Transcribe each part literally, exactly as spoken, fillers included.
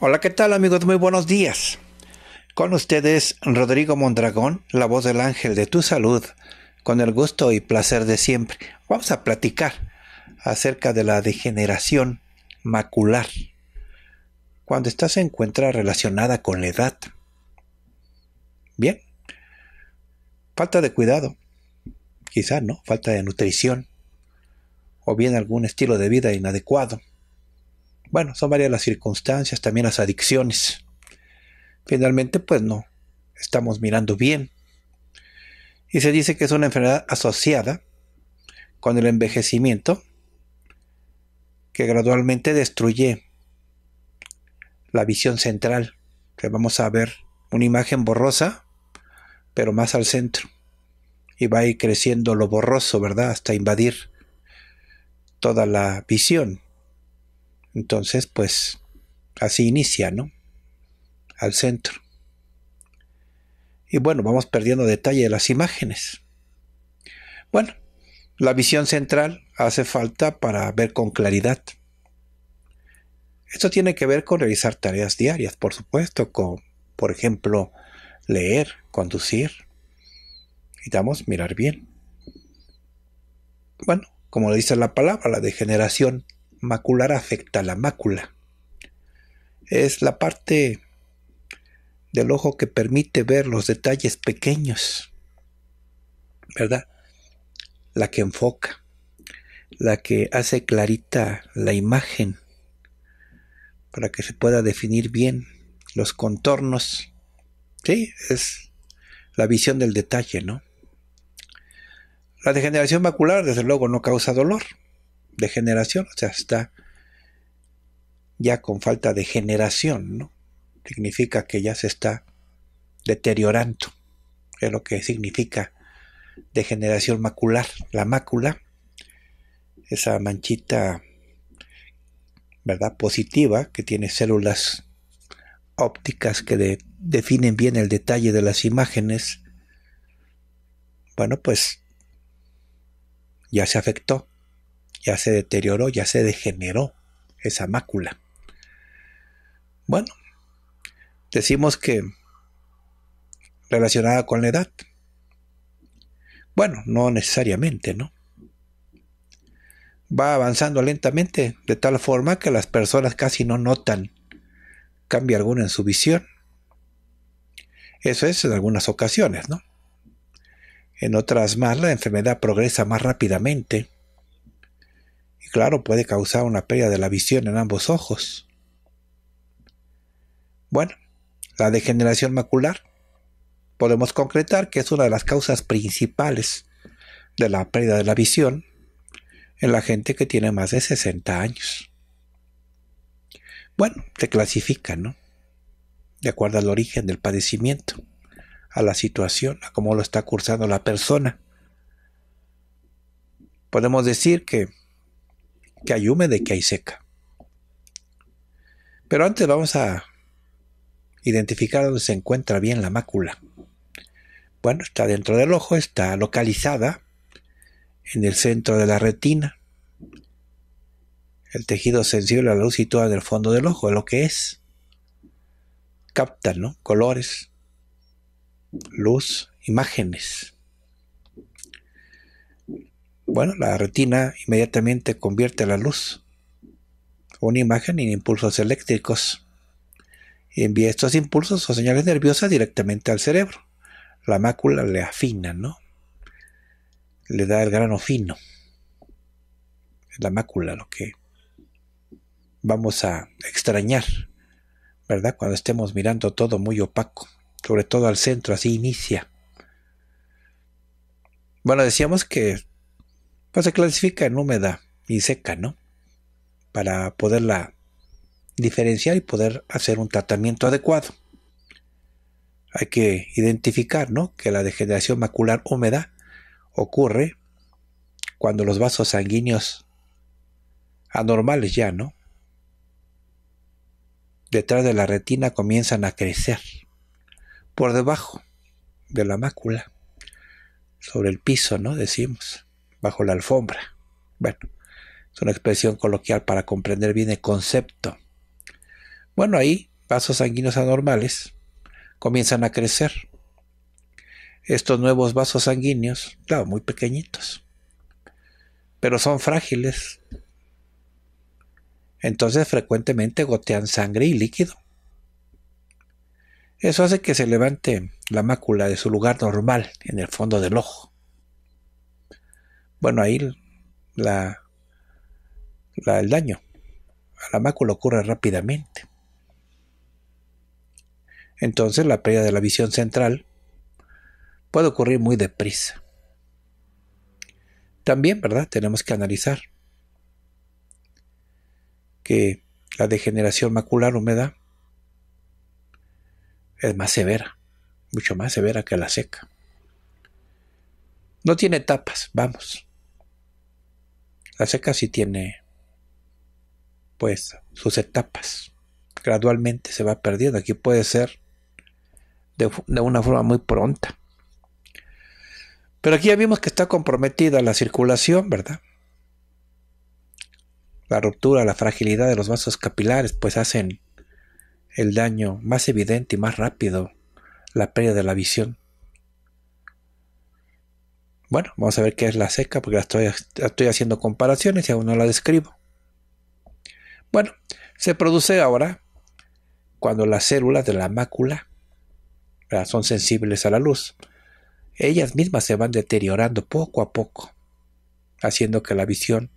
Hola, ¿qué tal amigos? Muy buenos días. Con ustedes, Rodrigo Mondragón, la voz del Ángel de tu Salud, con el gusto y placer de siempre. Vamos a platicar acerca de la degeneración macular, cuando ésta se encuentra relacionada con la edad. Bien, falta de cuidado, quizá, ¿no? Falta de nutrición, o bien algún estilo de vida inadecuado. Bueno, son varias las circunstancias, también las adicciones. Finalmente, pues no estamos mirando bien. Y se dice que es una enfermedad asociada con el envejecimiento que gradualmente destruye la visión central, que vamos a ver una imagen borrosa, pero más al centro. Y va a ir creciendo lo borroso, ¿verdad? Hasta invadir toda la visión. Entonces, pues, así inicia, ¿no? Al centro. Y bueno, vamos perdiendo detalle de las imágenes. Bueno, la visión central hace falta para ver con claridad. Esto tiene que ver con realizar tareas diarias, por supuesto, con, por ejemplo, leer, conducir. Necesitamos mirar bien. Bueno, como le dice la palabra, la degeneración macular afecta la mácula. Es la parte del ojo que permite ver los detalles pequeños, ¿verdad? La que enfoca, la que hace clarita la imagen para que se pueda definir bien los contornos. Sí, es la visión del detalle, ¿no? La degeneración macular, desde luego, no causa dolor. Degeneración, o sea, está ya con falta de generación, ¿no? Significa que ya se está deteriorando. Es lo que significa degeneración macular. La mácula, esa manchita, ¿verdad?, positiva, que tiene células ópticas que de, definen bien el detalle de las imágenes. Bueno, pues ya se afectó, ya se deterioró, ya se degeneró esa mácula. Bueno, decimos que relacionada con la edad. Bueno, no necesariamente, ¿no? Va avanzando lentamente, de tal forma que las personas casi no notan cambio alguno en su visión. Eso es en algunas ocasiones, ¿no? En otras más, la enfermedad progresa más rápidamente. Y claro, puede causar una pérdida de la visión en ambos ojos. Bueno, la degeneración macular, podemos concretar que es una de las causas principales de la pérdida de la visión en la gente que tiene más de sesenta años. Bueno, se clasifica, ¿no?, de acuerdo al origen del padecimiento, a la situación, a cómo lo está cursando la persona. Podemos decir que, que hay húmeda y que hay seca. Pero antes vamos a identificar dónde se encuentra bien la mácula. Bueno, está dentro del ojo, está localizada en el centro de la retina. El tejido sensible a la luz situado en el fondo del ojo es lo que es. Capta, ¿no?, colores, luz, imágenes. Bueno, la retina inmediatamente convierte la luz, una imagen en impulsos eléctricos. Y envía estos impulsos o señales nerviosas directamente al cerebro. La mácula le afina, ¿no? Le da el grano fino. Es la mácula lo que vamos a extrañar, ¿verdad?, cuando estemos mirando todo muy opaco, sobre todo al centro, así inicia. Bueno, decíamos que pues, se clasifica en húmeda y seca, ¿no? Para poderla diferenciar y poder hacer un tratamiento adecuado. Hay que identificar, ¿no?, que la degeneración macular húmeda ocurre cuando los vasos sanguíneos anormales ya, ¿no?, detrás de la retina comienzan a crecer por debajo de la mácula, sobre el piso, ¿no?, decimos, bajo la alfombra. Bueno, es una expresión coloquial para comprender bien el concepto. Bueno, ahí vasos sanguíneos anormales comienzan a crecer. Estos nuevos vasos sanguíneos, claro, muy pequeñitos, pero son frágiles. Entonces frecuentemente gotean sangre y líquido. Eso hace que se levante la mácula de su lugar normal en el fondo del ojo. Bueno, ahí la, la, el daño a la mácula ocurre rápidamente. Entonces la pérdida de la visión central puede ocurrir muy deprisa. También, ¿verdad?, tenemos que analizar que la degeneración macular húmeda es más severa, mucho más severa que la seca. No tiene etapas, vamos. La seca sí tiene, pues, sus etapas. Gradualmente se va perdiendo. Aquí puede ser de, de una forma muy pronta. Pero aquí ya vimos que está comprometida la circulación, ¿verdad? La ruptura, la fragilidad de los vasos capilares, pues hacen el daño más evidente y más rápido, la pérdida de la visión. Bueno, vamos a ver qué es la seca, porque la estoy, la estoy haciendo comparaciones y aún no la describo. Bueno, se produce ahora cuando las células de la mácula, ¿verdad?, son sensibles a la luz. Ellas mismas se van deteriorando poco a poco, haciendo que la visión,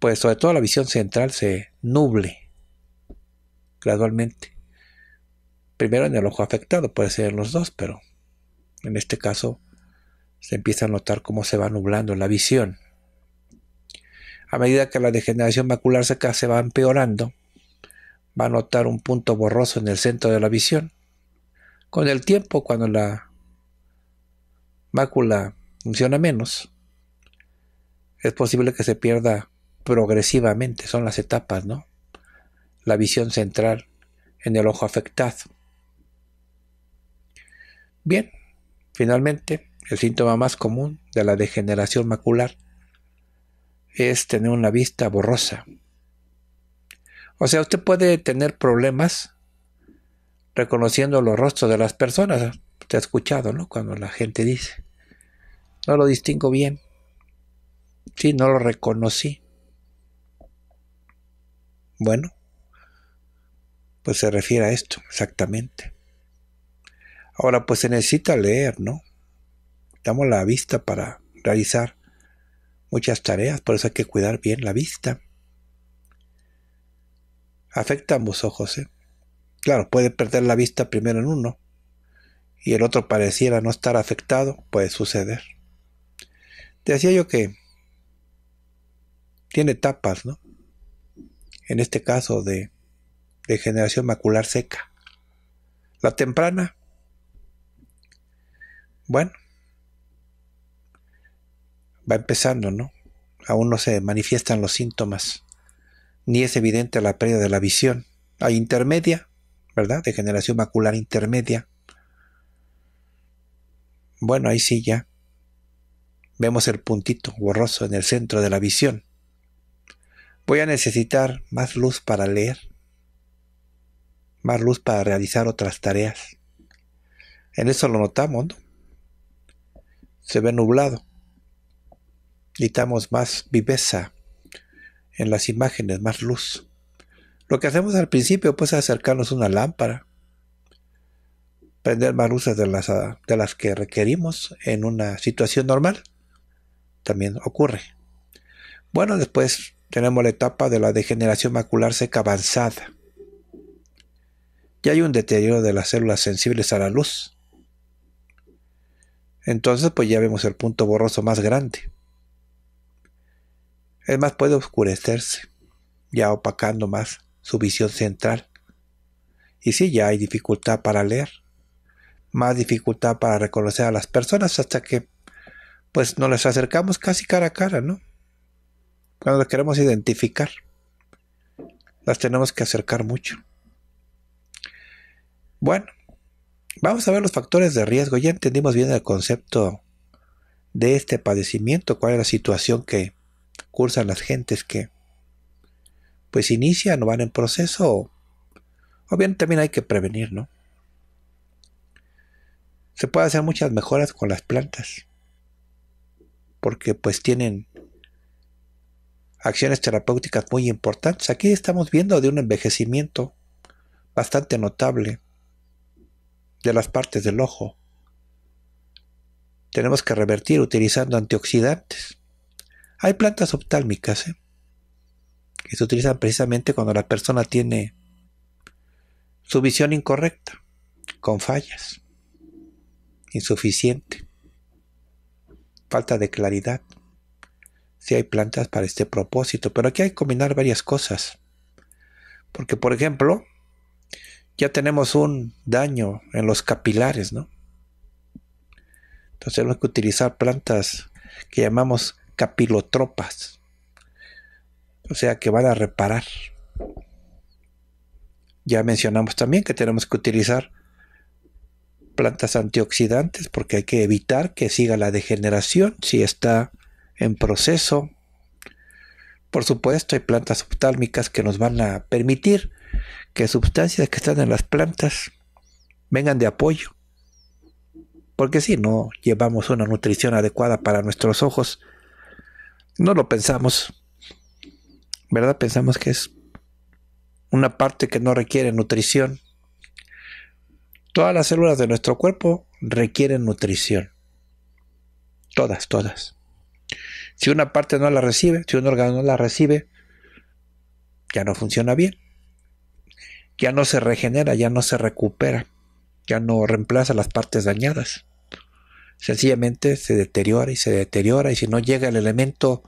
pues sobre todo la visión central, se nuble gradualmente. Primero en el ojo afectado, puede ser en los dos, pero en este caso se empieza a notar cómo se va nublando la visión. A medida que la degeneración macular seca se va empeorando, va a notar un punto borroso en el centro de la visión. Con el tiempo, cuando la mácula funciona menos, es posible que se pierda progresivamente, son las etapas, ¿no?, la visión central en el ojo afectado. Bien, finalmente, el síntoma más común de la degeneración macular es tener una vista borrosa. O sea, usted puede tener problemas reconociendo los rostros de las personas. Usted ha escuchado, ¿no?, cuando la gente dice, no lo distingo bien, sí, no lo reconocí. Bueno, pues se refiere a esto exactamente. Ahora, pues se necesita leer, ¿no? Damos la vista para realizar muchas tareas, por eso hay que cuidar bien la vista. Afecta a ambos ojos, ¿eh? Claro, puede perder la vista primero en uno y el otro pareciera no estar afectado, puede suceder. Decía yo que tiene etapas, ¿no?, en este caso de degeneración macular seca. La temprana, bueno, va empezando, ¿no? Aún no se manifiestan los síntomas, ni es evidente la pérdida de la visión. Hay intermedia, ¿verdad?, degeneración macular intermedia. Bueno, ahí sí ya vemos el puntito borroso en el centro de la visión. Voy a necesitar más luz para leer, más luz para realizar otras tareas. En eso lo notamos, ¿no? Se ve nublado. Necesitamos más viveza en las imágenes, más luz. Lo que hacemos al principio, pues, es acercarnos a una lámpara, prender más luces de las, de las que requerimos en una situación normal. También ocurre. Bueno, después tenemos la etapa de la degeneración macular seca avanzada. Ya hay un deterioro de las células sensibles a la luz. Entonces pues ya vemos el punto borroso más grande. Es más, puede oscurecerse, ya opacando más su visión central. Y sí, ya hay dificultad para leer, más dificultad para reconocer a las personas, hasta que pues nos las acercamos casi cara a cara, ¿no? Cuando las queremos identificar, las tenemos que acercar mucho. Bueno, vamos a ver los factores de riesgo. Ya entendimos bien el concepto de este padecimiento, cuál es la situación que cursan las gentes que pues inician o van en proceso, o, o bien también hay que prevenir, ¿no? Se puede hacer muchas mejoras con las plantas, porque pues tienen acciones terapéuticas muy importantes. Aquí estamos viendo de un envejecimiento bastante notable de las partes del ojo. Tenemos que revertir utilizando antioxidantes. Hay plantas oftálmicas, ¿eh? que se utilizan precisamente cuando la persona tiene su visión incorrecta, con fallas, insuficiente, falta de claridad. Sí hay plantas para este propósito, pero aquí hay que combinar varias cosas. Porque, por ejemplo, ya tenemos un daño en los capilares, ¿no? Entonces tenemos que utilizar plantas que llamamos capilotropas. O sea, que van a reparar. Ya mencionamos también que tenemos que utilizar plantas antioxidantes, porque hay que evitar que siga la degeneración si está en proceso. Por supuesto, hay plantas oftálmicas que nos van a permitir que sustancias que están en las plantas vengan de apoyo, porque si no llevamos una nutrición adecuada para nuestros ojos, no lo pensamos, ¿verdad? Pensamos que es una parte que no requiere nutrición. Todas las células de nuestro cuerpo requieren nutrición, todas, todas. Si una parte no la recibe, si un órgano no la recibe, ya no funciona bien, ya no se regenera, ya no se recupera, ya no reemplaza las partes dañadas. Sencillamente se deteriora y se deteriora, y si no llega el elemento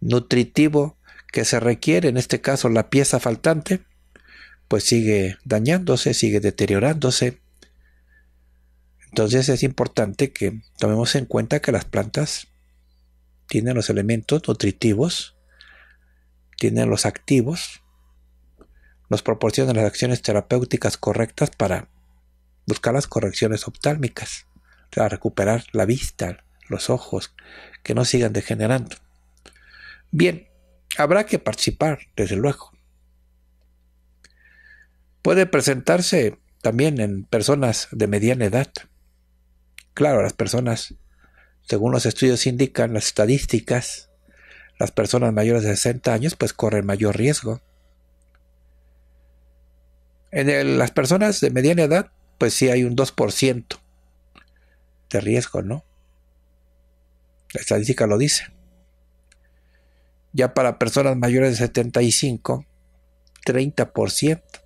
nutritivo que se requiere, en este caso la pieza faltante, pues sigue dañándose, sigue deteriorándose. Entonces es importante que tomemos en cuenta que las plantas tienen los elementos nutritivos, tienen los activos, nos proporcionan las acciones terapéuticas correctas para buscar las correcciones oftálmicas, para recuperar la vista, los ojos, que no sigan degenerando. Bien, habrá que participar, desde luego. Puede presentarse también en personas de mediana edad. Claro, las personas, según los estudios indican, las estadísticas, las personas mayores de sesenta años pues corren mayor riesgo. En el, las personas de mediana edad, pues sí hay un dos por ciento de riesgo, ¿no? La estadística lo dice. Ya para personas mayores de setenta y cinco, treinta por ciento.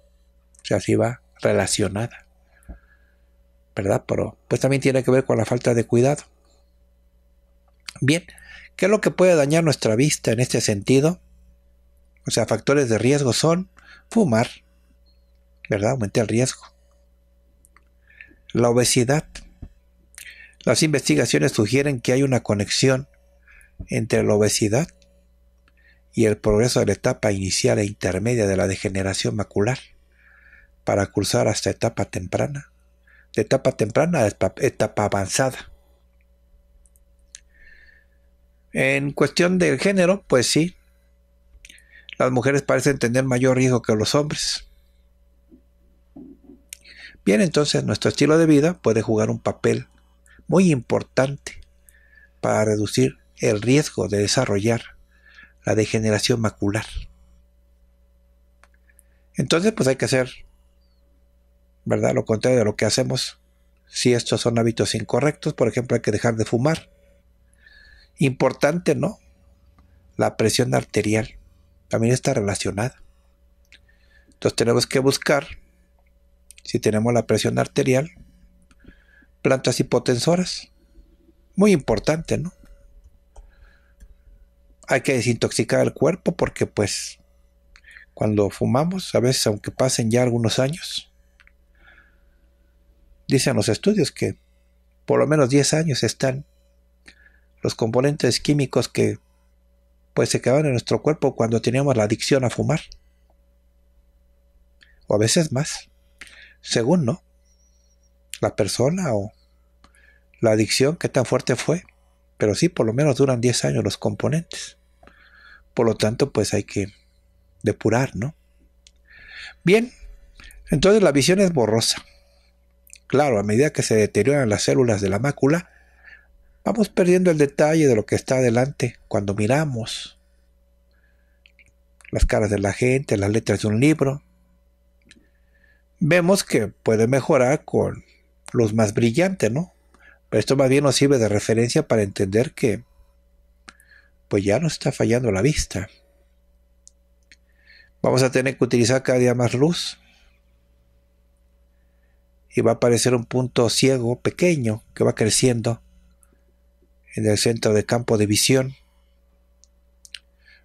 O sea, sí va relacionada, ¿verdad? Pero pues también tiene que ver con la falta de cuidado. Bien, ¿qué es lo que puede dañar nuestra vista en este sentido? O sea, factores de riesgo son fumar, ¿verdad? Aumenta el riesgo. La obesidad. Las investigaciones sugieren que hay una conexión entre la obesidad y el progreso de la etapa inicial e intermedia de la degeneración macular, para cursar hasta etapa temprana, de etapa temprana a etapa avanzada. En cuestión del género, pues sí, las mujeres parecen tener mayor riesgo que los hombres. Bien, entonces nuestro estilo de vida puede jugar un papel muy importante para reducir el riesgo de desarrollar la degeneración macular. Entonces pues hay que hacer, ¿verdad?, lo contrario de lo que hacemos. Si estos son hábitos incorrectos, por ejemplo, hay que dejar de fumar. Importante, ¿no? La presión arterial también está relacionada. Entonces tenemos que buscar, si tenemos la presión arterial, plantas hipotensoras, muy importante, ¿no? Hay que desintoxicar el cuerpo porque pues cuando fumamos, a veces aunque pasen ya algunos años, dicen los estudios que por lo menos diez años están los componentes químicos que pues se quedaban en nuestro cuerpo cuando teníamos la adicción a fumar. O a veces más, según, ¿no?, la persona o la adicción, qué tan fuerte fue. Pero sí, por lo menos duran diez años los componentes. Por lo tanto, pues hay que depurar, ¿no? Bien, entonces la visión es borrosa. Claro, a medida que se deterioran las células de la mácula, vamos perdiendo el detalle de lo que está adelante cuando miramos las caras de la gente, las letras de un libro. Vemos que puede mejorar con luz más brillante, ¿no? Pero esto más bien nos sirve de referencia para entender que pues ya nos está fallando la vista. Vamos a tener que utilizar cada día más luz. Y va a aparecer un punto ciego pequeño que va creciendo en el centro de campo de visión.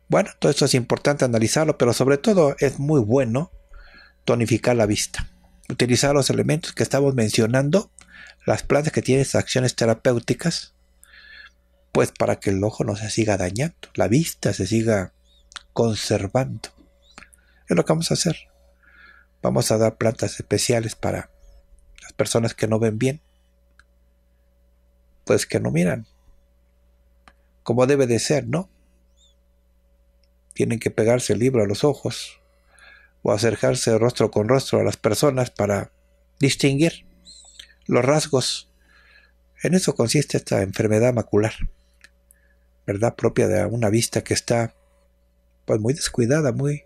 Bueno, todo esto es importante analizarlo, pero sobre todo es muy bueno tonificar la vista. Utilizar los elementos que estamos mencionando, las plantas que tienen acciones terapéuticas, pues para que el ojo no se siga dañando, la vista se siga conservando. Es lo que vamos a hacer. Vamos a dar plantas especiales para las personas que no ven bien, pues que no miran como debe de ser, ¿no? Tienen que pegarse el libro a los ojos o acercarse rostro con rostro a las personas para distinguir los rasgos. En eso consiste esta enfermedad macular, ¿verdad? Propia de una vista que está pues muy descuidada, muy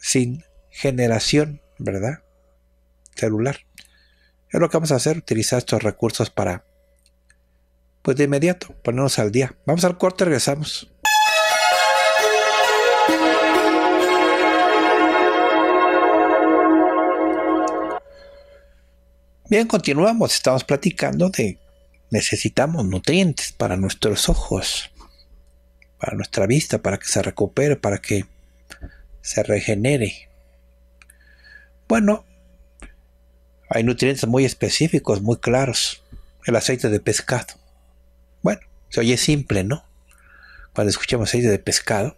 sin generación, ¿verdad?, celular. Es lo que vamos a hacer, utilizar estos recursos para pues de inmediato ponernos al día. Vamos al corte, regresamos. Bien, continuamos. Estamos platicando de necesitamos nutrientes para nuestros ojos, para nuestra vista, para que se recupere, para que se regenere. Bueno, hay nutrientes muy específicos, muy claros. El aceite de pescado. Bueno, se oye simple, ¿no? Cuando escuchamos aceite de pescado,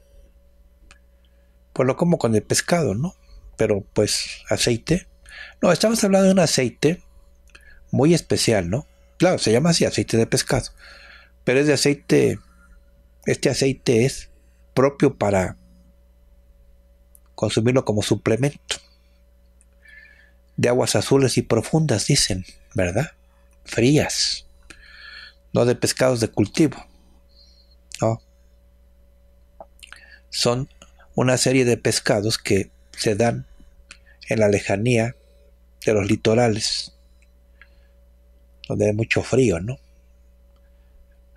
pues lo como con el pescado, ¿no? Pero pues aceite. No, estamos hablando de un aceite muy especial, ¿no? Claro, se llama así, aceite de pescado. Pero es de aceite, este aceite es propio para consumirlo como suplemento. De aguas azules y profundas, dicen, ¿verdad? Frías. No de pescados de cultivo. No. Son una serie de pescados que se dan en la lejanía de los litorales, donde hay mucho frío, ¿no?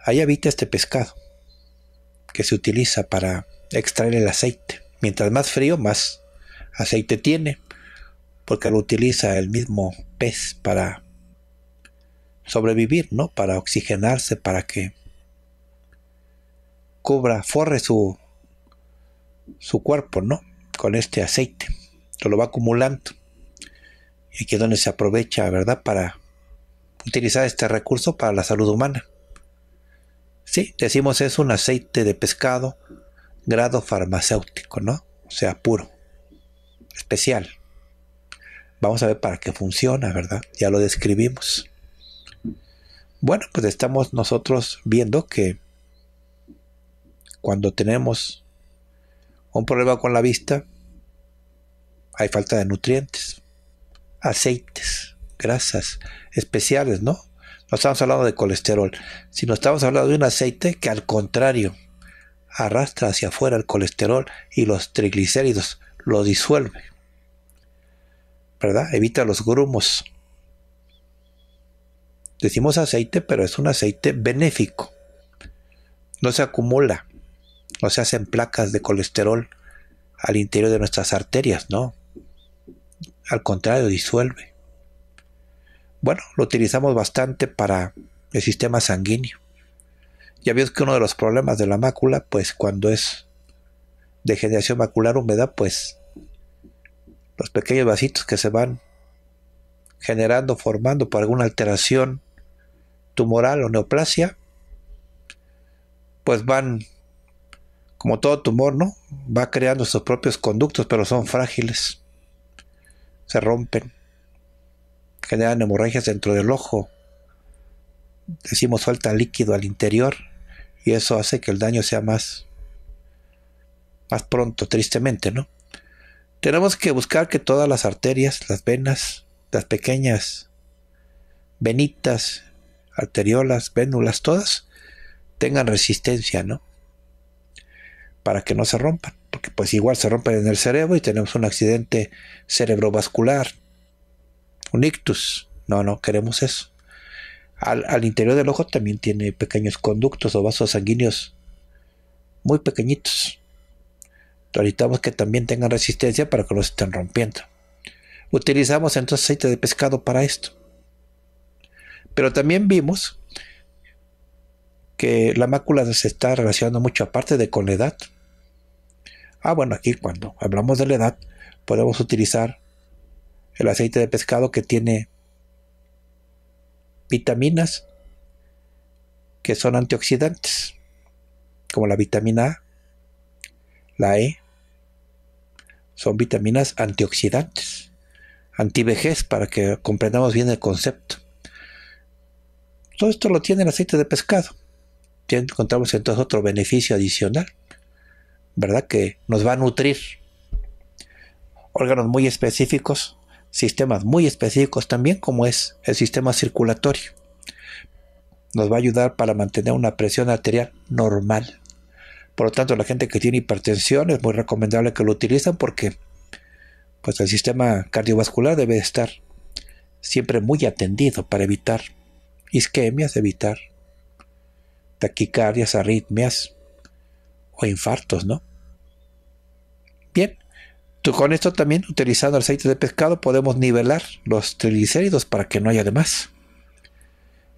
Ahí habita este pescado que se utiliza para extraer el aceite. Mientras más frío, más aceite tiene, porque lo utiliza el mismo pez para sobrevivir, ¿no? Para oxigenarse, para que cubra, forre su, su cuerpo, ¿no?, con este aceite. Esto lo va acumulando. Y aquí es donde se aprovecha, ¿verdad?, para utilizar este recurso para la salud humana. Sí, decimos es un aceite de pescado grado farmacéutico, ¿no? O sea, puro, especial. Vamos a ver para qué funciona, ¿verdad? Ya lo describimos. Bueno, pues estamos nosotros viendo que cuando tenemos un problema con la vista, hay falta de nutrientes. Aceites, grasas especiales, ¿no? No estamos hablando de colesterol, sino estamos hablando de un aceite que al contrario arrastra hacia afuera el colesterol y los triglicéridos, los disuelve, ¿verdad? Evita los grumos. Decimos aceite, pero es un aceite benéfico. No se acumula, no se hacen placas de colesterol al interior de nuestras arterias, ¿no? Al contrario, disuelve. Bueno, lo utilizamos bastante para el sistema sanguíneo. Ya vimos que uno de los problemas de la mácula, pues cuando es degeneración macular húmeda, pues los pequeños vasitos que se van generando, formando por alguna alteración tumoral o neoplasia, pues van, como todo tumor, ¿no? Va creando sus propios conductos, pero son frágiles, se rompen, generan hemorragias dentro del ojo, decimos sueltan líquido al interior, y eso hace que el daño sea más, más pronto, tristemente, ¿no? Tenemos que buscar que todas las arterias, las venas, las pequeñas venitas, arteriolas, vénulas, todas tengan resistencia, ¿no? Para que no se rompan, porque pues igual se rompen en el cerebro y tenemos un accidente cerebrovascular, un ictus. No, no queremos eso. Al, al interior del ojo también tiene pequeños conductos o vasos sanguíneos muy pequeñitos. Necesitamos que también tengan resistencia para que no se estén rompiendo. Utilizamos entonces aceite de pescado para esto. Pero también vimos que la mácula se está relacionando mucho, aparte de con la edad. Ah, bueno, aquí cuando hablamos de la edad, podemos utilizar el aceite de pescado que tiene vitaminas que son antioxidantes, como la vitamina A, la E. Son vitaminas antioxidantes, antivejez, para que comprendamos bien el concepto. Todo esto lo tiene el aceite de pescado. Encontramos entonces otro beneficio adicional, ¿verdad? Que nos va a nutrir órganos muy específicos, sistemas muy específicos también, como es el sistema circulatorio. Nos va a ayudar para mantener una presión arterial normal. Por lo tanto, la gente que tiene hipertensión es muy recomendable que lo utilicen, porque pues el sistema cardiovascular debe estar siempre muy atendido para evitar isquemias, evitar taquicardias, arritmias o infartos, ¿no? Bien, tú con esto también, utilizando el aceite de pescado, podemos nivelar los triglicéridos para que no haya de más.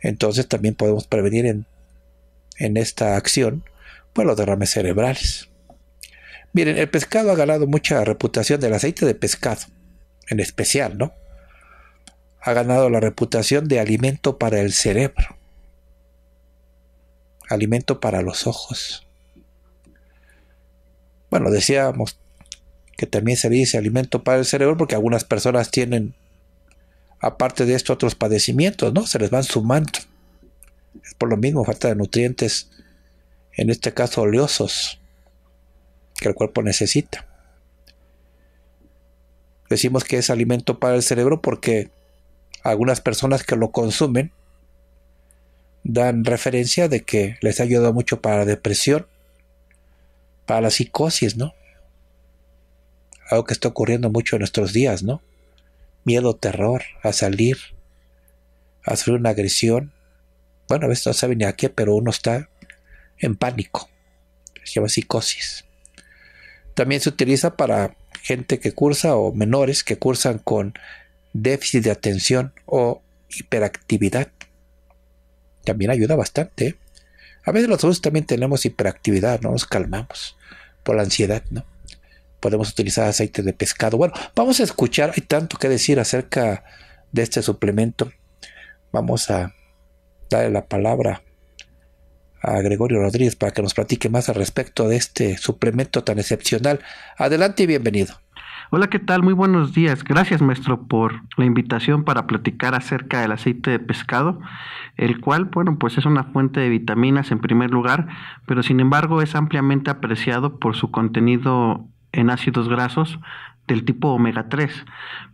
Entonces también podemos prevenir en, en esta acción, pues, los derrames cerebrales. Miren, el pescado ha ganado mucha reputación, del aceite de pescado en especial, ¿no? Ha ganado la reputación de alimento para el cerebro, alimento para los ojos. Bueno, decíamos que también se dice alimento para el cerebro porque algunas personas tienen, aparte de esto, otros padecimientos, ¿no? Se les van sumando. Es por lo mismo, falta de nutrientes, en este caso oleosos, que el cuerpo necesita. Decimos que es alimento para el cerebro porque algunas personas que lo consumen dan referencia de que les ha ayudado mucho para la depresión, para la psicosis, ¿no? Algo que está ocurriendo mucho en nuestros días, ¿no? Miedo, terror a salir, a sufrir una agresión. Bueno, a veces no saben ni a qué, pero uno está en pánico. Se llama psicosis. También se utiliza para gente que cursa, o menores que cursan con déficit de atención o hiperactividad. También ayuda bastante, ¿eh? A veces nosotros también tenemos hiperactividad, ¿no? Nos calmamos por la ansiedad, ¿no? Podemos utilizar aceite de pescado. Bueno, vamos a escuchar, hay tanto que decir acerca de este suplemento. Vamos a darle la palabra a Gregorio Rodríguez para que nos platique más al respecto de este suplemento tan excepcional. Adelante y bienvenido. Hola, ¿qué tal? Muy buenos días. Gracias, maestro, por la invitación para platicar acerca del aceite de pescado, el cual, bueno, pues es una fuente de vitaminas en primer lugar, pero sin embargo es ampliamente apreciado por su contenido en ácidos grasos del tipo omega tres.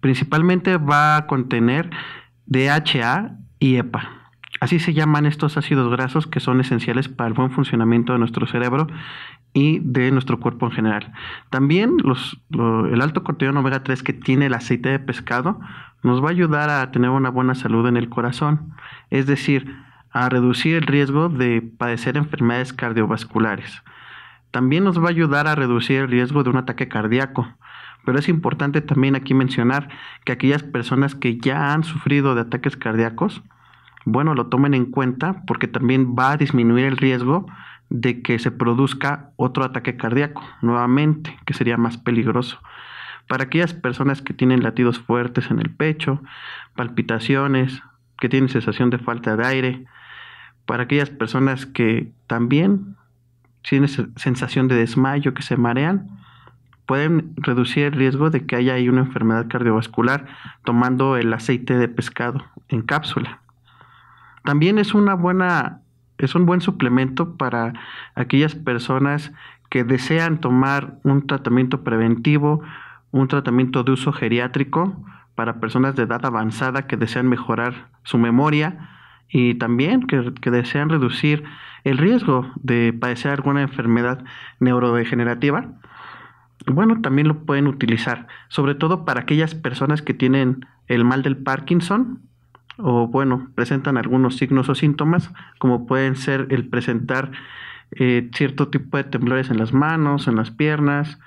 Principalmente va a contener D H A y E P A. Así se llaman estos ácidos grasos que son esenciales para el buen funcionamiento de nuestro cerebro y de nuestro cuerpo en general. También los, lo, el alto contenido en omega tres que tiene el aceite de pescado nos va a ayudar a tener una buena salud en el corazón, es decir, a reducir el riesgo de padecer enfermedades cardiovasculares. También nos va a ayudar a reducir el riesgo de un ataque cardíaco. Pero es importante también aquí mencionar que aquellas personas que ya han sufrido de ataques cardíacos bueno, lo tomen en cuenta porque también va a disminuir el riesgo de que se produzca otro ataque cardíaco nuevamente, que sería más peligroso. Para aquellas personas que tienen latidos fuertes en el pecho, palpitaciones, que tienen sensación de falta de aire, para aquellas personas que también tienen sensación de desmayo, que se marean, pueden reducir el riesgo de que haya ahí una enfermedad cardiovascular tomando el aceite de pescado en cápsula. También es una buena, es un buen suplemento para aquellas personas que desean tomar un tratamiento preventivo, un tratamiento de uso geriátrico para personas de edad avanzada que desean mejorar su memoria y también que, que desean reducir el riesgo de padecer alguna enfermedad neurodegenerativa. Bueno, también lo pueden utilizar, sobre todo para aquellas personas que tienen el mal del Parkinson o, bueno, presentan algunos signos o síntomas, como pueden ser el presentar eh, cierto tipo de temblores en las manos, en las piernas,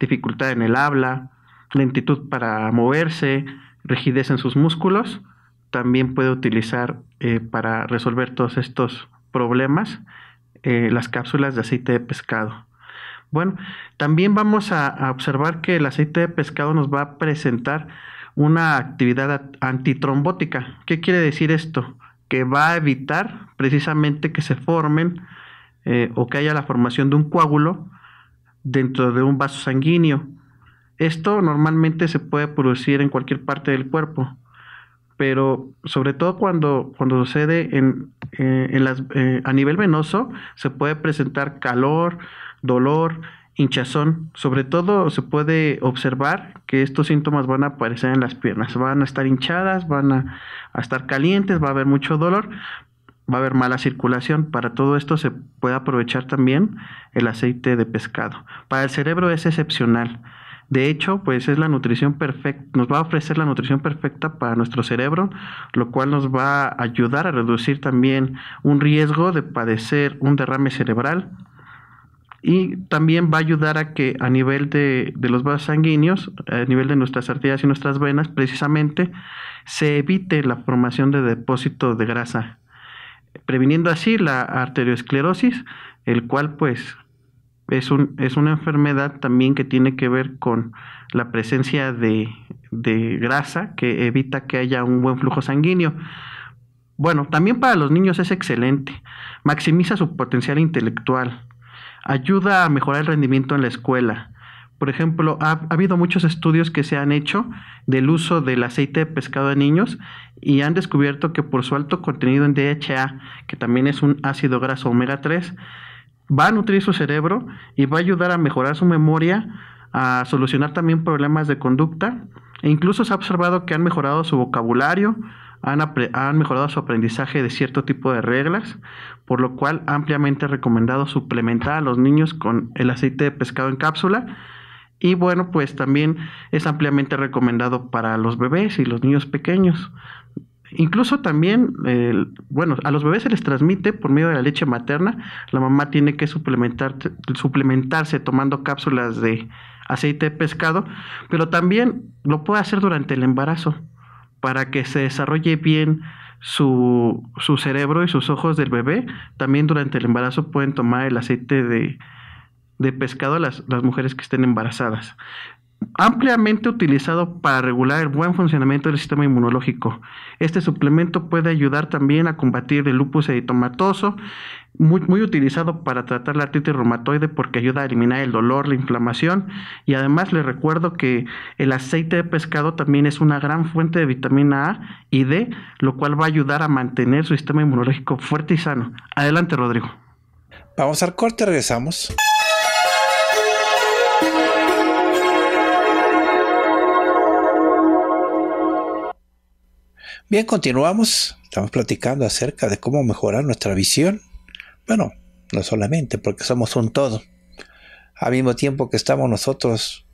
dificultad en el habla, lentitud para moverse, rigidez en sus músculos. También puede utilizar eh, para resolver todos estos problemas eh, las cápsulas de aceite de pescado. Bueno, también vamos a, a observar que el aceite de pescado nos va a presentar una actividad antitrombótica. ¿Qué quiere decir esto? Que va a evitar precisamente que se formen eh, o que haya la formación de un coágulo dentro de un vaso sanguíneo. Esto normalmente se puede producir en cualquier parte del cuerpo, pero sobre todo cuando, cuando sucede en, eh, en las, eh, a nivel venoso, se puede presentar calor, dolor, hinchazón. Sobre todo se puede observar que estos síntomas van a aparecer en las piernas, van a estar hinchadas, van a, a estar calientes, va a haber mucho dolor, va a haber mala circulación. Para todo esto se puede aprovechar también el aceite de pescado. Para el cerebro es excepcional. De hecho, pues es la nutrición perfecta, nos va a ofrecer la nutrición perfecta para nuestro cerebro, lo cual nos va a ayudar a reducir también un riesgo de padecer un derrame cerebral y también va a ayudar a que a nivel de, de los vasos sanguíneos, a nivel de nuestras arterias y nuestras venas, precisamente se evite la formación de depósitos de grasa, previniendo así la arteriosclerosis, el cual pues es, un, es una enfermedad también que tiene que ver con la presencia de, de grasa que evita que haya un buen flujo sanguíneo. Bueno, también para los niños es excelente, maximiza su potencial intelectual, ayuda a mejorar el rendimiento en la escuela. Por ejemplo, ha, ha habido muchos estudios que se han hecho del uso del aceite de pescado en niños y han descubierto que por su alto contenido en D H A, que también es un ácido graso omega tres, va a nutrir su cerebro y va a ayudar a mejorar su memoria, a solucionar también problemas de conducta e incluso se ha observado que han mejorado su vocabulario, han, han mejorado su aprendizaje de cierto tipo de reglas, por lo cual ampliamente recomendado suplementar a los niños con el aceite de pescado en cápsula. Y bueno, pues también es ampliamente recomendado para los bebés y los niños pequeños. Incluso también, eh, bueno, a los bebés se les transmite por medio de la leche materna. La mamá tiene que suplementar, suplementarse tomando cápsulas de aceite de pescado, pero también lo puede hacer durante el embarazo para que se desarrolle bien su, su cerebro y sus ojos del bebé. También durante el embarazo pueden tomar el aceite de de pescado las, las mujeres que estén embarazadas. Ampliamente utilizado para regular el buen funcionamiento del sistema inmunológico. Este suplemento puede ayudar también a combatir el lupus eritematoso, muy, muy utilizado para tratar la artritis reumatoide porque ayuda a eliminar el dolor, la inflamación, y además les recuerdo que el aceite de pescado también es una gran fuente de vitamina A y D, lo cual va a ayudar a mantener su sistema inmunológico fuerte y sano. Adelante, Rodrigo. Vamos al corte, regresamos. Bien, continuamos. Estamos platicando acerca de cómo mejorar nuestra visión. Bueno, no solamente porque somos un todo. Al mismo tiempo que estamos nosotros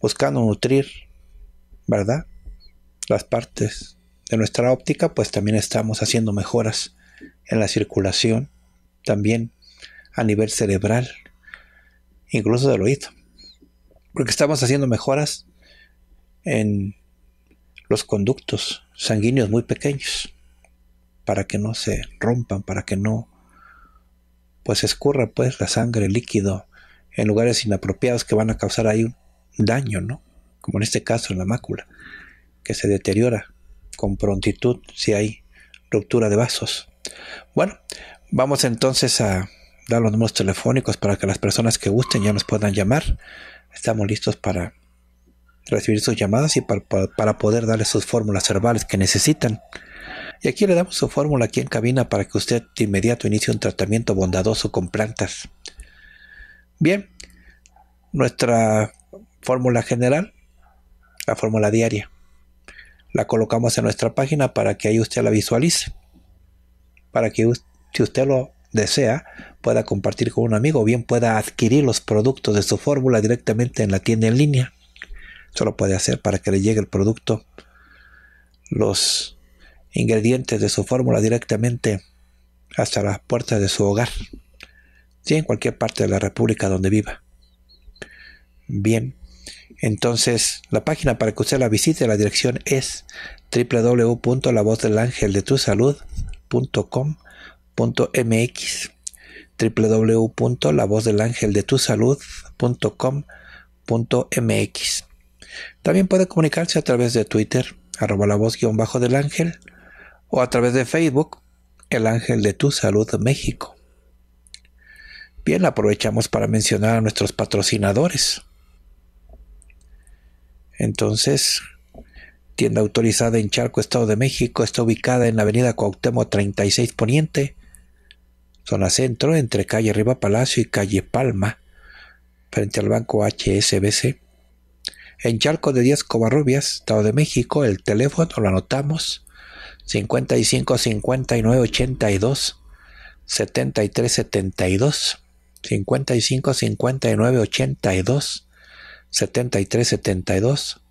buscando nutrir, ¿verdad?, las partes de nuestra óptica, pues también estamos haciendo mejoras en la circulación, también a nivel cerebral, incluso del oído. Porque estamos haciendo mejoras en los conductos sanguíneos muy pequeños. para que no se rompan, para que no pues escurra pues la sangre, el líquido en lugares inapropiados que van a causar ahí un daño, ¿no? Como en este caso en la mácula, que se deteriora con prontitud si hay ruptura de vasos. Bueno, vamos entonces a dar los números telefónicos para que las personas que gusten ya nos puedan llamar. Estamos listos para recibir sus llamadas y para, para, para poder darles sus fórmulas herbales que necesitan. Y aquí le damos su fórmula aquí en cabina para que usted de inmediato inicie un tratamiento bondadoso con plantas. Bien, nuestra fórmula general, la fórmula diaria, la colocamos en nuestra página para que ahí usted la visualice, para que si usted lo desea pueda compartir con un amigo o bien pueda adquirir los productos de su fórmula directamente en la tienda en línea. Eso lo puede hacer para que le llegue el producto, los ingredientes de su fórmula directamente hasta las puertas de su hogar, sí, en cualquier parte de la república donde viva. Bien, entonces la página para que usted la visite, la dirección es doble u doble u doble u punto la voz del ángel de tu salud punto com punto m x, doble u doble u doble u punto la voz del ángel de tu salud punto com punto m x. También puede comunicarse a través de Twitter, arroba la voz guión bajo del ángel, o a través de Facebook, El Ángel de tu Salud México. Bien, aprovechamos para mencionar a nuestros patrocinadores. Entonces, tienda autorizada en Charco, Estado de México, está ubicada en la avenida Cuauhtémoc treinta y seis Poniente, zona centro, entre calle Riva Palacio y calle Palma, frente al banco H S B C. En Charco de Díaz Covarrubias, Estado de México, el teléfono lo anotamos: cincuenta y cinco, cincuenta y nueve, ochenta y dos, setenta y tres, setenta y dos. cincuenta y cinco, cincuenta y nueve, ochenta y dos, setenta y tres, setenta y dos.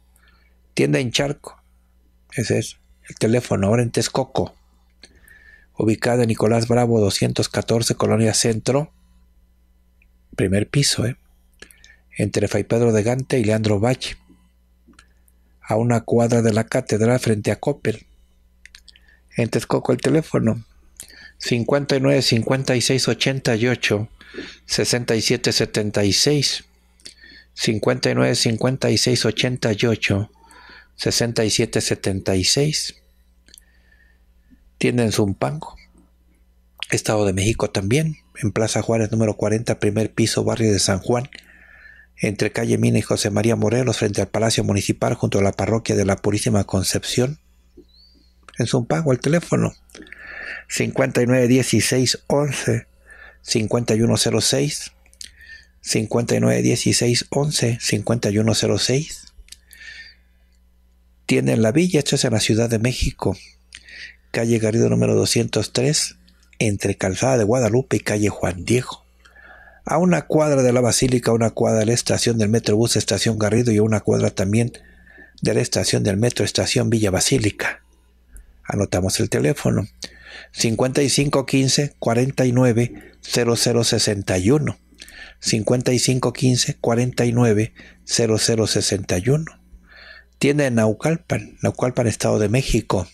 Tienda en Charco, ese es el teléfono. Ahora en Texcoco, ubicada en Nicolás Bravo doscientos catorce, Colonia Centro, primer piso, ¿eh? entre Fray Pedro de Gante y Leandro Valle, a una cuadra de la Catedral frente a Coppel. En Texcoco el teléfono cincuenta y nueve, cincuenta y seis, ochenta y ocho, sesenta y siete, setenta y seis, cincuenta y nueve, cincuenta y seis, ochenta y ocho, sesenta y siete, setenta y seis. Tienda en Zumpango, Estado de México también, en Plaza Juárez número cuarenta, primer piso, barrio de San Juan, entre calle Mina y José María Morelos, frente al Palacio Municipal, junto a la Parroquia de la Purísima Concepción. En Zumpango el teléfono cincuenta y nueve, dieciséis, once, cincuenta y uno cero seis, cincuenta y nueve, dieciséis, once, cincuenta y uno cero seis. Tienda en la Villa, esto es en la Ciudad de México, calle Garrido número doscientos tres, entre Calzada de Guadalupe y calle Juan Diego, a una cuadra de la Basílica, a una cuadra de la estación del Metrobús Estación Garrido y a una cuadra también de la estación del Metro Estación Villa Basílica. Anotamos el teléfono cincuenta y cinco, quince, cuarenta y nueve, cero cero sesenta y uno, cincuenta y cinco, quince, cuarenta y nueve, cero cero sesenta y uno. Tienda en Naucalpan, Naucalpan, Estado de México,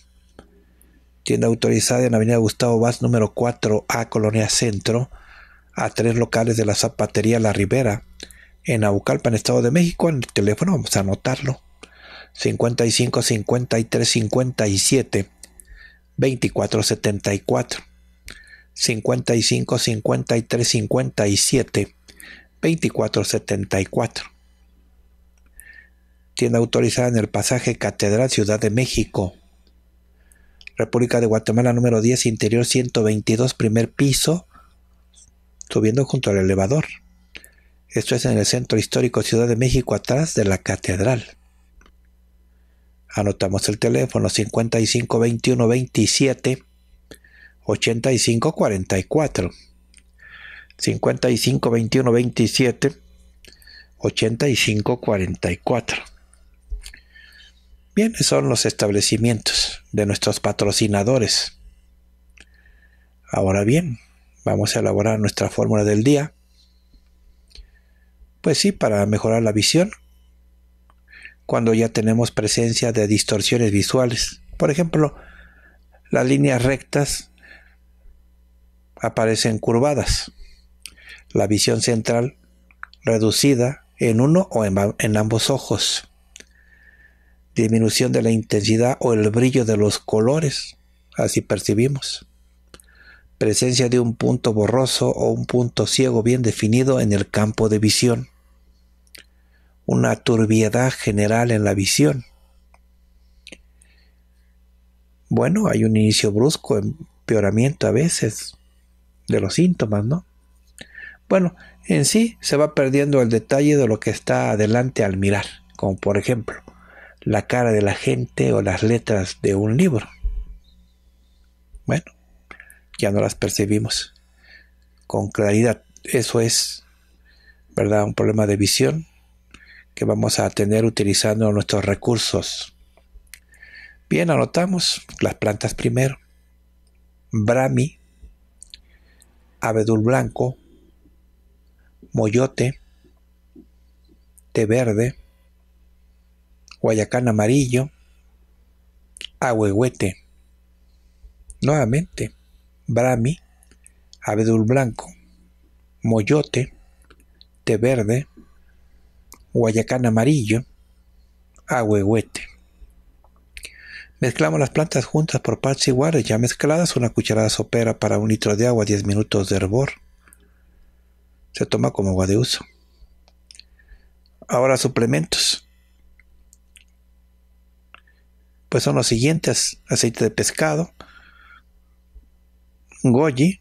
tienda autorizada en la avenida Gustavo Vaz número cuatro A, Colonia Centro, a tres locales de la Zapatería La Ribera, en Naucalpan, Estado de México. En el teléfono vamos a anotarlo: cincuenta y cinco, cincuenta y tres, cincuenta y siete, veinticuatro setenta y cuatro, cincuenta y cinco, cincuenta y tres, cincuenta y siete, veinticuatro setenta y cuatro. Tienda autorizada en el pasaje Catedral, Ciudad de México, República de Guatemala número diez, interior ciento veintidós, primer piso, subiendo junto al elevador. Esto es en el Centro Histórico Ciudad de México, atrás de la Catedral. Anotamos el teléfono cincuenta y cinco, veintiuno, veintisiete, ochenta y cinco, cuarenta y cuatro, cincuenta y cinco, veintiuno, veintisiete, ochenta y cinco, cuarenta y cuatro. Bien, son los establecimientos de nuestros patrocinadores. Ahora bien, vamos a elaborar nuestra fórmula del día. Pues sí, para mejorar la visión, cuando ya tenemos presencia de distorsiones visuales. Por ejemplo, las líneas rectas aparecen curvadas. La visión central reducida en uno o en, en ambos ojos. Disminución de la intensidad o el brillo de los colores, así percibimos. Presencia de un punto borroso o un punto ciego bien definido en el campo de visión. Una turbiedad general en la visión. Bueno, hay un inicio brusco, empeoramiento a veces de los síntomas, ¿no? Bueno, en sí se va perdiendo el detalle de lo que está adelante al mirar, como por ejemplo la cara de la gente o las letras de un libro. Bueno, ya no las percibimos con claridad. Eso es, ¿verdad?, un problema de visión que vamos a tener utilizando nuestros recursos. Bien, anotamos las plantas primero. Brahmi, abedul blanco, moyote, té verde, guayacán amarillo, ahuehuete. Nuevamente, brahmi, abedul blanco, moyote, té verde, guayacán amarillo, ahuehuete. Mezclamos las plantas juntas por partes iguales, ya mezcladas, una cucharada sopera para un litro de agua, diez minutos de hervor. Se toma como agua de uso. Ahora suplementos. Pues son los siguientes: aceite de pescado, goji,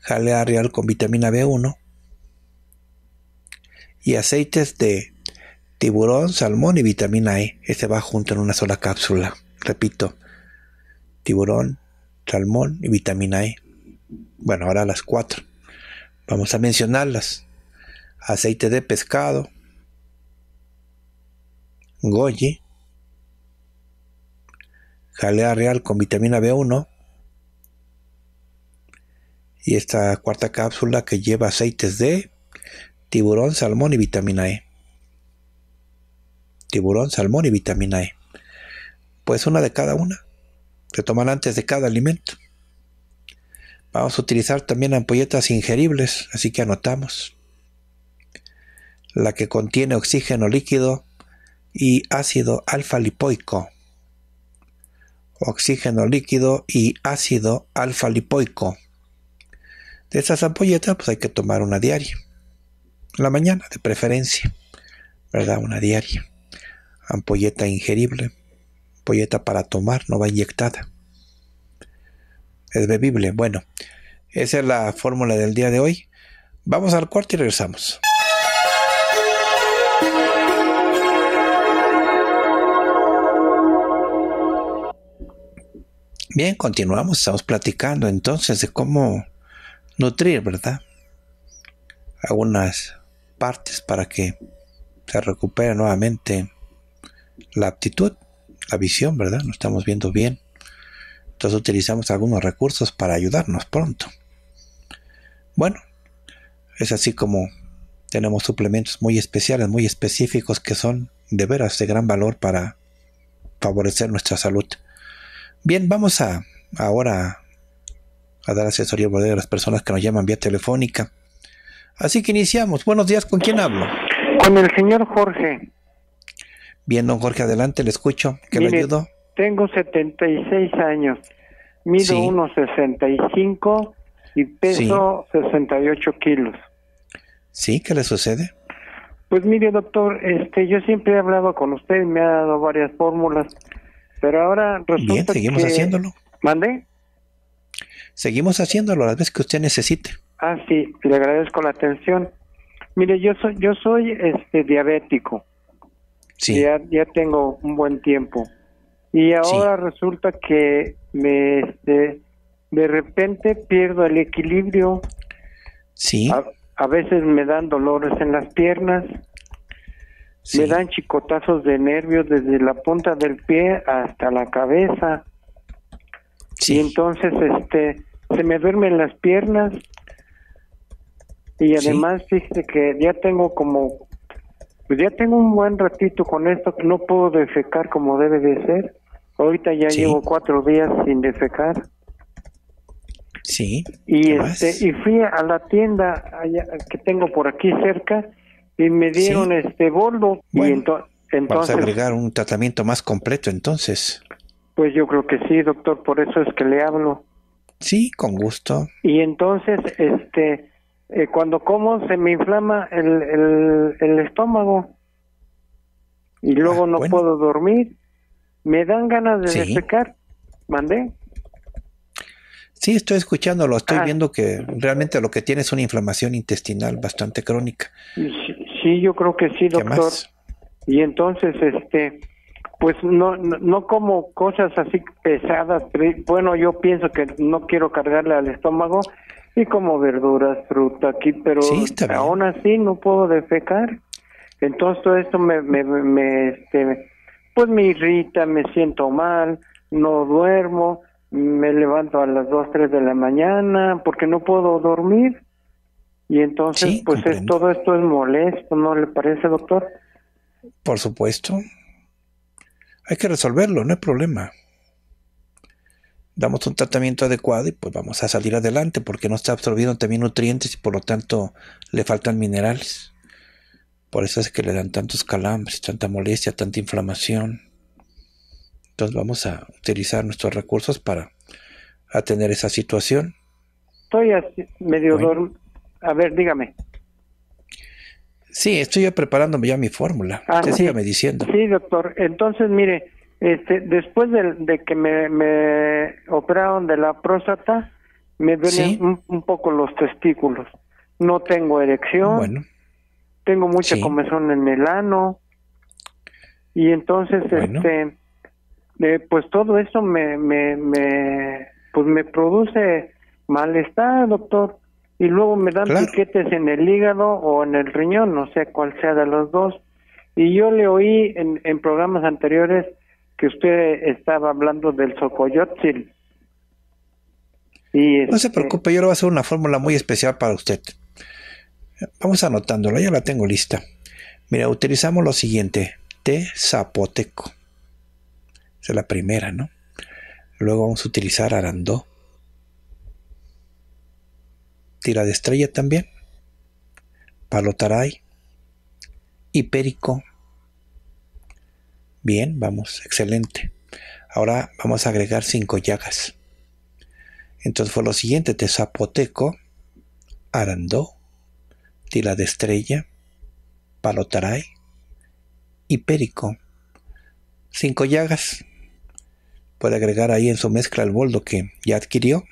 jalea real con vitamina B uno, y aceites de tiburón, salmón y vitamina E. Este va junto en una sola cápsula. Repito, tiburón, salmón y vitamina E. Bueno, ahora las cuatro. Vamos a mencionarlas. Aceite de pescado, goji, jalea real con vitamina B uno. Y esta cuarta cápsula que lleva aceites de tiburón, salmón y vitamina E. Tiburón, salmón y vitamina E. Pues una de cada una. Se toman antes de cada alimento. Vamos a utilizar también ampolletas ingeribles, así que anotamos. La que contiene oxígeno líquido y ácido alfa-lipoico. Oxígeno líquido y ácido alfa-lipoico. De estas ampolletas, pues hay que tomar una diaria. En la mañana, de preferencia, ¿verdad? Una diaria. Ampolleta ingerible, ampolleta para tomar, no va inyectada. Es bebible. Bueno, esa es la fórmula del día de hoy. Vamos al corte y regresamos. Bien, continuamos. Estamos platicando entonces de cómo nutrir, ¿verdad?, algunas partes para que se recupere nuevamente la aptitud, la visión, ¿verdad? No estamos viendo bien. Entonces utilizamos algunos recursos para ayudarnos pronto. Bueno, es así como tenemos suplementos muy especiales, muy específicos, que son de veras de gran valor para favorecer nuestra salud. Bien, vamos a ahora a dar asesoría a las personas que nos llaman vía telefónica. Así que iniciamos. Buenos días, ¿con quién hablo? Con el señor Jorge. Bien, don Jorge, adelante, le escucho. ¿Qué Mire, le ayudo? Tengo setenta y seis años, mido sí. uno sesenta y cinco y peso sí. sesenta y ocho kilos. ¿Sí? ¿Qué le sucede? Pues mire, doctor, este, yo siempre he hablado con usted, me ha dado varias fórmulas, pero ahora resulta Bien, seguimos que... haciéndolo. ¿Mande? Seguimos haciéndolo las veces que usted necesite. Ah, sí, le agradezco la atención. Mire, yo soy, yo soy este, diabético. Sí. Ya, ya tengo un buen tiempo. Y ahora sí. resulta que me este, de repente pierdo el equilibrio. Sí. A, a veces me dan dolores en las piernas. Sí. Me dan chicotazos de nervios desde la punta del pie hasta la cabeza. Sí. Y entonces este se me duermen las piernas. Y además sí. fíjate que ya tengo como pues ya tengo un buen ratito con esto, que no puedo defecar como debe de ser. Ahorita ya sí. llevo cuatro días sin defecar. Sí. Y este más? y fui a la tienda allá, que tengo por aquí cerca, y me dieron sí. este boldo. Bueno, y ento entonces vamos a agregar un tratamiento más completo entonces. Pues yo creo que sí, doctor, por eso es que le hablo. Sí, con gusto. Y entonces, este, eh, cuando como se me inflama el, el, el estómago y luego ah, no bueno. puedo dormir, me dan ganas de sí. defecar, ¿mandé? Sí, estoy escuchándolo, estoy ah. viendo que realmente lo que tiene es una inflamación intestinal bastante crónica. Sí, sí, yo creo que sí, doctor. Y entonces, este, pues no, no, no como cosas así pesadas, bueno, yo pienso que no quiero cargarle al estómago, y como verduras, fruta aquí, pero sí, aún así no puedo defecar. Entonces todo esto me, me, me este, pues me irrita, me siento mal, no duermo, me levanto a las dos, tres de la mañana porque no puedo dormir, y entonces sí, pues es, todo esto es molesto, ¿no le parece, doctor? Por supuesto. Hay que resolverlo, no hay problema. Damos un tratamiento adecuado y pues vamos a salir adelante, porque no está absorbiendo también nutrientes y por lo tanto le faltan minerales. Por eso es que le dan tantos calambres, tanta molestia, tanta inflamación. Entonces vamos a utilizar nuestros recursos para atender esa situación. Estoy así, medio bueno. dormido. A ver, dígame. Sí, estoy ya preparándome ya mi fórmula. Ah, Usted sí. sígame diciendo. Sí, doctor. Entonces, mire, este, después de, de que me, me operaron de la próstata, me duelen ¿Sí? un, un poco los testículos. No tengo erección. Bueno. Tengo mucha sí. comezón en el ano. Y entonces, bueno. este, eh, pues todo eso me, me, me, pues me produce malestar, doctor. Y luego me dan claro. piquetes en el hígado o en el riñón, no sé cuál sea de los dos. Y yo le oí en, en programas anteriores que usted estaba hablando del Xocoyotzil. Y este... No se preocupe, yo le voy a hacer una fórmula muy especial para usted. Vamos anotándola, ya la tengo lista. Mira, utilizamos lo siguiente. Té zapoteco. Esa es la primera, ¿no? Luego vamos a utilizar arandó. Tira de estrella también, palotaray, hipérico. Bien, vamos, excelente. Ahora vamos a agregar cinco llagas. Entonces fue lo siguiente: te zapoteco, arandó, tira de estrella, palotaray, hipérico. Cinco llagas. Puede agregar ahí en su mezcla el boldo que ya adquirió.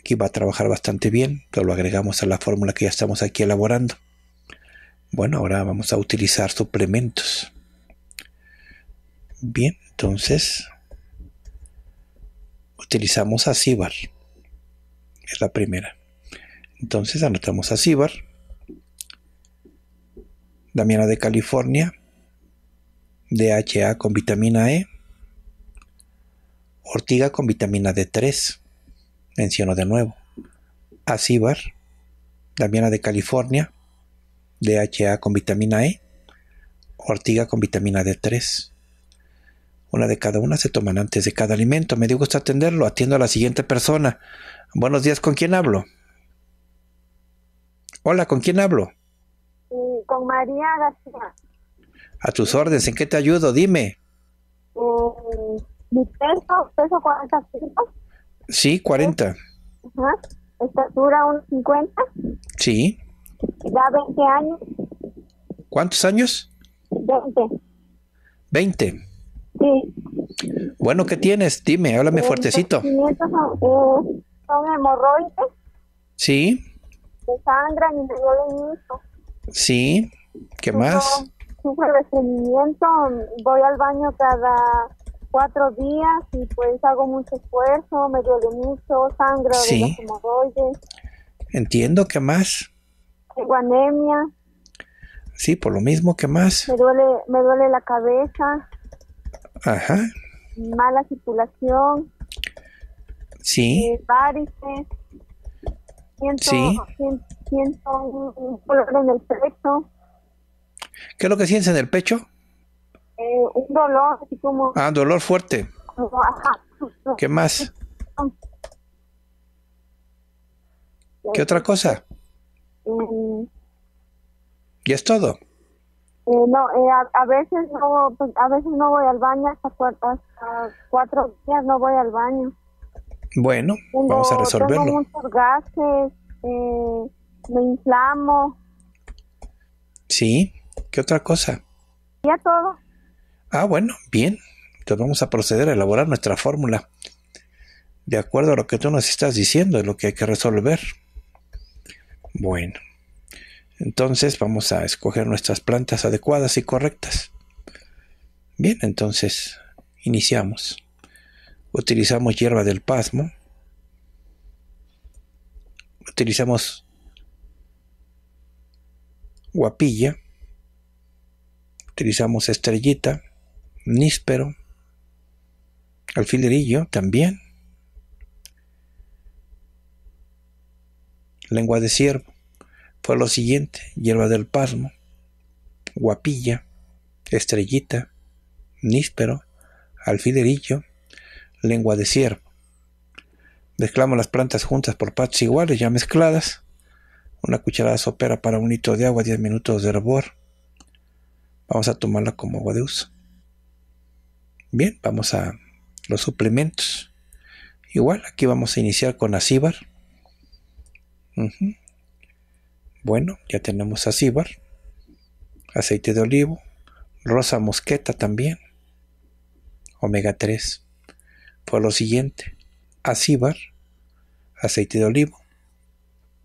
Aquí va a trabajar bastante bien, pero lo agregamos a la fórmula que ya estamos aquí elaborando. Bueno, ahora vamos a utilizar suplementos. Bien, entonces utilizamos acíbar. Es la primera. Entonces anotamos acíbar, damiana de California, D H A con vitamina E, ortiga con vitamina D tres. Menciono de nuevo, acíbar, damiana de California, D H A con vitamina E, ortiga con vitamina D tres. Una de cada una se toman antes de cada alimento. Me dio gusto atenderlo, atiendo a la siguiente persona. Buenos días, ¿con quién hablo? Hola, ¿con quién hablo? Con María García. A tus órdenes, ¿en qué te ayudo? Dime. Mi peso, peso cuarenta kilos. Sí, cuarenta. Ajá. Estatura uno cincuenta. Sí. Ya veinte años. ¿Cuántos años? veinte. ¿veinte? Sí. Bueno, ¿qué tienes? Dime, háblame eh, fuertecito. Los son, eh, son hemorroides. Sí. Me sangran y me duelen mucho. Sí. ¿Qué sufro, más? Sufro estreñimiento. Voy al baño cada... cuatro días y pues hago mucho esfuerzo, me duele mucho, sangre sí. de los hemorroides. Entiendo, ¿qué más? Tengo anemia. Sí, por lo mismo, ¿qué más? Me duele, me duele la cabeza. Ajá. Mala circulación. Sí. Eh, varices. Siento, sí. siento, siento un, un dolor en el pecho. ¿Qué es lo que sientes en el pecho? Eh, un dolor así como... Ah, dolor fuerte. Como, ajá. ¿Qué más? ¿Qué otra cosa? Um, ¿Y es todo? Eh, no, eh, a, a veces no, pues, a veces no voy al baño, hasta cuatro, hasta cuatro días no voy al baño. Bueno, tengo, vamos a resolverlo. Tengo muchos gases, eh, me inflamo. Sí, ¿qué otra cosa? Ya todo. Ah, bueno, bien. Entonces vamos a proceder a elaborar nuestra fórmula de acuerdo a lo que tú nos estás diciendo, es lo que hay que resolver. Bueno, entonces vamos a escoger nuestras plantas adecuadas y correctas. Bien, entonces iniciamos. Utilizamos hierba del pasmo. Utilizamos guapilla. Utilizamos estrellita, níspero, alfilerillo también. Lengua de ciervo. Fue lo siguiente: hierba del pasmo, guapilla, estrellita, níspero, alfilerillo, lengua de ciervo. Mezclamos las plantas juntas por partes iguales, ya mezcladas. Una cucharada sopera para un litro de agua, diez minutos de hervor. Vamos a tomarla como agua de uso. Bien, vamos a los suplementos. Igual, aquí vamos a iniciar con acíbar. Uh-huh. Bueno, ya tenemos acíbar, aceite de olivo, rosa mosqueta también, omega tres. Por lo siguiente, acíbar, aceite de olivo,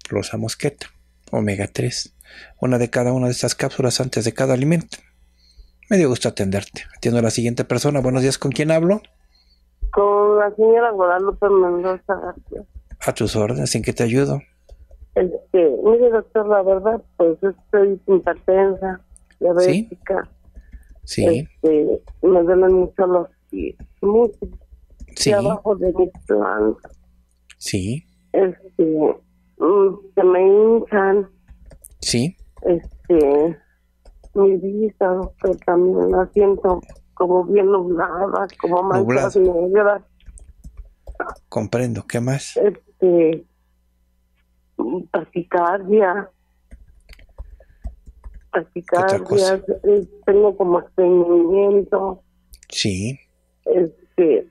rosa mosqueta, omega tres. Una de cada una de estas cápsulas antes de cada alimento. Me dio gusto atenderte. Atiendo a la siguiente persona. Buenos días, ¿con quién hablo? Con la señora Guadalupe Mendoza García. A tus órdenes, ¿en qué te ayudo? Este, mire doctor, la verdad, pues estoy hipertensa, diabética. Sí. Sí. Este, me duelen mucho los pies, mucho. Sí. Y abajo de mi planta. Sí. Este, se me hinchan. Sí. Este, mi vista, doctor, también la siento como bien nublada, como manchas negras. Comprendo, ¿qué más? Este, taquicardia, taquicardia, tengo como estreñimiento. Sí. Este,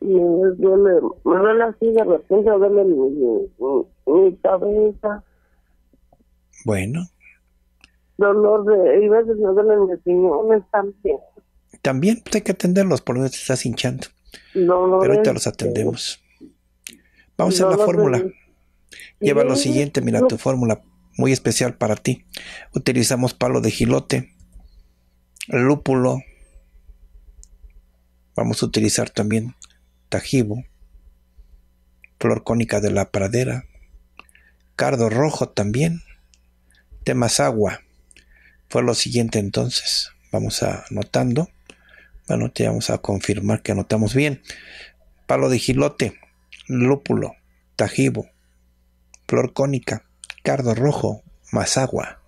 me duele, me duele así de repente, duele mi, mi, mi cabeza. Bueno. Dolor de, y a veces me duelen mis riñones también. También hay que atenderlos por donde te estás hinchando. Dolores, pero ahorita los atendemos. Vamos a la fórmula. De... Lleva lo siguiente, mira, tu fórmula muy especial para ti. Utilizamos palo de jilote, lúpulo. Vamos a utilizar también tajibo, flor cónica de la pradera, cardo rojo también, temazagua. Fue lo siguiente entonces. Vamos a anotando. Bueno, te vamos a confirmar que anotamos bien. Palo de jilote, lúpulo, tajibo, flor cónica, cardo rojo, mazagua.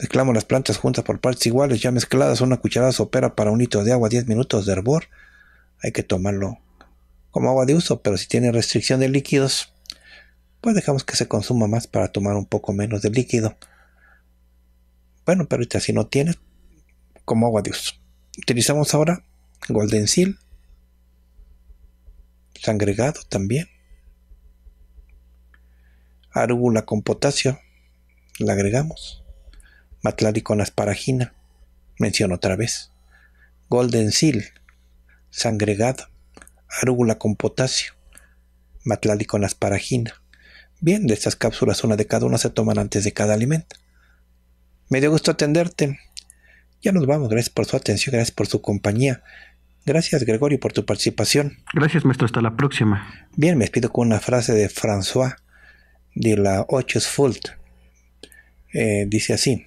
Mezclamos las plantas juntas por partes iguales, ya mezcladas. Una cucharada sopera para un litro de agua, diez minutos de hervor. Hay que tomarlo como agua de uso, pero si tiene restricción de líquidos, pues dejamos que se consuma más para tomar un poco menos de líquido. Bueno, pero ahorita si no tienes, como agua de uso. Utilizamos ahora Golden Seal, sangregado también, arúgula con potasio, la agregamos, matlari con asparagina, menciono otra vez, Golden Seal, sangregado, arúgula con potasio, matlari con asparagina. Bien, de estas cápsulas, una de cada una se toman antes de cada alimento. Me dio gusto atenderte. Ya nos vamos, gracias por su atención, gracias por su compañía. Gracias, Gregorio, por tu participación. Gracias, maestro, hasta la próxima. Bien, me despido con una frase de François de la Rochefoucauld. Eh, dice así: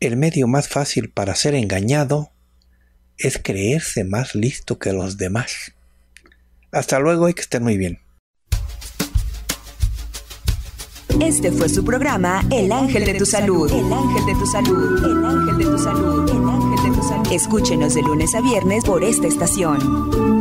el medio más fácil para ser engañado es creerse más listo que los demás. Hasta luego y que estén muy bien. Este fue su programa El Ángel de tu Salud. El Ángel de tu Salud. El Ángel de tu Salud. El Ángel de tu Salud. Escúchenos de lunes a viernes por esta estación.